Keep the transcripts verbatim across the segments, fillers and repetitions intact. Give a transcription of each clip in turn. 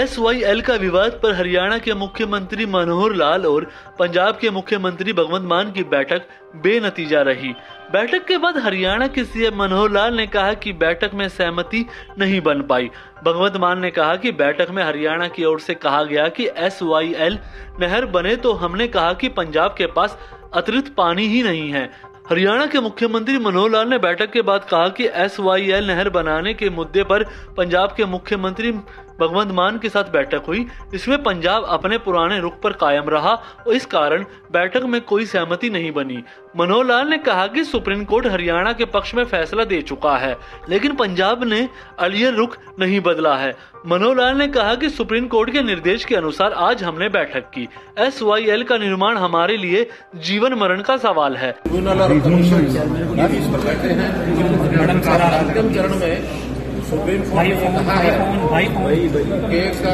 S Y L का विवाद पर हरियाणा के मुख्यमंत्री मनोहर लाल और पंजाब के मुख्यमंत्री भगवंत मान की बैठक बेनतीजा रही। बैठक के बाद हरियाणा के सीएम मनोहर लाल ने कहा कि बैठक में सहमति नहीं बन पाई। भगवंत मान ने कहा कि बैठक में हरियाणा की ओर से कहा गया कि एस वाई एल नहर बने तो हमने कहा कि पंजाब के पास अतिरिक्त पानी ही नहीं है। हरियाणा के मुख्यमंत्री मनोहर लाल ने बैठक के बाद कहा कि एस वाई एल नहर बनाने के मुद्दे पर पंजाब के मुख्यमंत्री भगवंत मान के साथ बैठक हुई। इसमें पंजाब अपने पुराने रुख पर कायम रहा और इस कारण बैठक में कोई सहमति नहीं बनी। मनोहर लाल ने कहा कि सुप्रीम कोर्ट हरियाणा के पक्ष में फैसला दे चुका है, लेकिन पंजाब ने अलियर रुख नहीं बदला है। मनोहर लाल ने कहा कि सुप्रीम कोर्ट के निर्देश के अनुसार आज हमने बैठक की। एस वाई एल का निर्माण हमारे लिए जीवन मरण का सवाल है। सुप्रीम कोर्ट ने कहा है केस का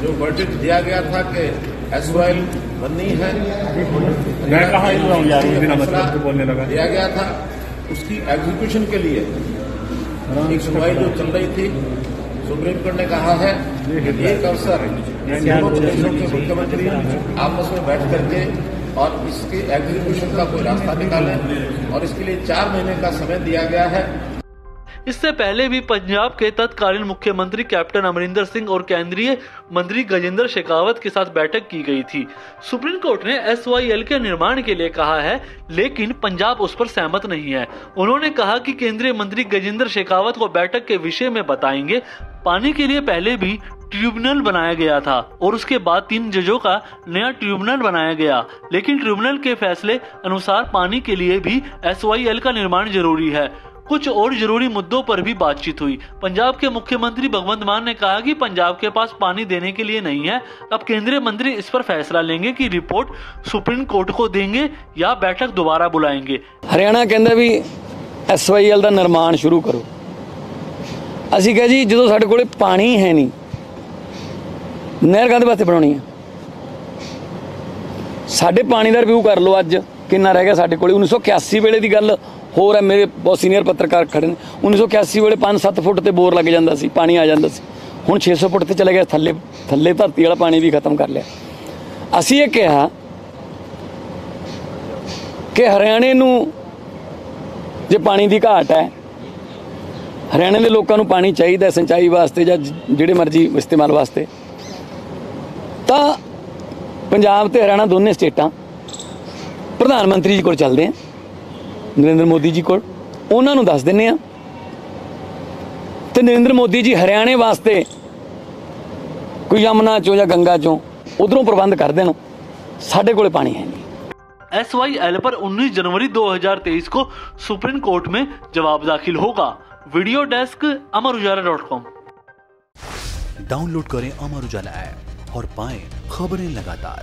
जो वर्डिक्ट दिया गया था कि एस वाई एल बननी है, दिया गया था उसकी एग्जीक्यूशन के लिए एक सुनवाई जो चल रही थी, सुप्रीम कोर्ट ने कहा है कि एक अवसर दोनों देशों के मुख्यमंत्री आपस में बैठ करके और इसके एग्जीक्यूशन का कोई रास्ता निकालें, और इसके लिए चार महीने का समय दिया गया है। इससे पहले भी पंजाब के तत्कालीन मुख्यमंत्री कैप्टन अमरिंदर सिंह और केंद्रीय मंत्री गजेंद्र शेखावत के साथ बैठक की गई थी। सुप्रीम कोर्ट ने एस वाई एल के निर्माण के लिए कहा है, लेकिन पंजाब उस पर सहमत नहीं है। उन्होंने कहा कि केंद्रीय मंत्री गजेंद्र शेखावत को बैठक के विषय में बताएंगे। पानी के लिए पहले भी ट्रिब्यूनल बनाया गया था और उसके बाद तीन जजों का नया ट्रिब्यूनल बनाया गया, लेकिन ट्रिब्यूनल के फैसले अनुसार पानी के लिए भी एस वाई एल का निर्माण जरूरी है। कुछ और जरूरी मुद्दों पर भी बातचीत हुई। पंजाब के मुख्यमंत्री भगवंत मान ने कहा कि पंजाब के पास पानी देने के लिए नहीं है। अब केंद्रीय मंत्री इस पर फैसला लेंगे कि रिपोर्ट सुप्रीम कोर्ट को देंगे या बैठक दोबारा बुलाएंगे। हरियाणा के अंदर भी एस वाई एल का निर्माण शुरू करो। ਅਸੀਂ ਕਹੇ ਜੀ ਜਦੋਂ ਸਾਡੇ ਕੋਲੇ ਪਾਣੀ ਹੈ ਨਹੀਂ, ਨਹਿਰ ਕਾਹਦੇ ਵਾਸਤੇ ਬਣਾਉਣੀ ਹੈ? ਸਾਡੇ ਪਾਣੀ ਦਾ ਰਿਵਿਊ ਕਰ ਲਓ, ਅੱਜ ਕਿੰਨਾ ਰਹਿ ਗਿਆ ਸਾਡੇ ਕੋਲੇ। उन्नीस सौ इक्यासी ਵੇਲੇ ਦੀ ਗੱਲ ਹੋਰ ਹੈ, ਮੇਰੇ ਬਹੁਤ ਸੀਨੀਅਰ ਪੱਤਰਕਾਰ ਖੜੇ ਨੇ। उन्नीस सौ इक्यासी ਵੇਲੇ पाँच सत्त ਫੁੱਟ ਤੇ ਬੋਰ ਲੱਗ ਜਾਂਦਾ ਸੀ, ਪਾਣੀ ਆ ਜਾਂਦਾ ਸੀ। ਹੁਣ छह सौ ਫੁੱਟ ਤੇ ਚਲੇ ਗਿਆ, ਥੱਲੇ ਥੱਲੇ ਧਰਤੀ ਵਾਲਾ ਪਾਣੀ ਵੀ ਖਤਮ ਕਰ ਲਿਆ। ਅਸੀਂ ਇਹ ਕਿਹਾ ਕਿ ਹਰਿਆਣੇ ਨੂੰ ਜੇ ਪਾਣੀ ਦੀ ਘਾਟ ਹੈ, हरियाणा के लोगों पानी चाहिए सिंचाई वास्ते या जिहड़े मर्जी इस्तेमाल वास्ते, तो पंजाब ते हरियाणा दोनों स्टेटां प्रधानमंत्री जी को चलते हैं, नरेंद्र मोदी जी को उन्होंने दस देने। तो नरेंद्र मोदी जी हरियाणे वास्ते कोई यमुना चो या गंगा चो उधरों प्रबंध कर देन, साढ़े कोल पानी है नहीं। एस वाई एल पर उन्नीस जनवरी दो हज़ार तेईस को सुप्रीम कोर्ट में जवाब दाखिल होगा। Video desk Amar Ujala dot com. Download करें अमर उजाला ऐप और पाएं खबरें लगातार।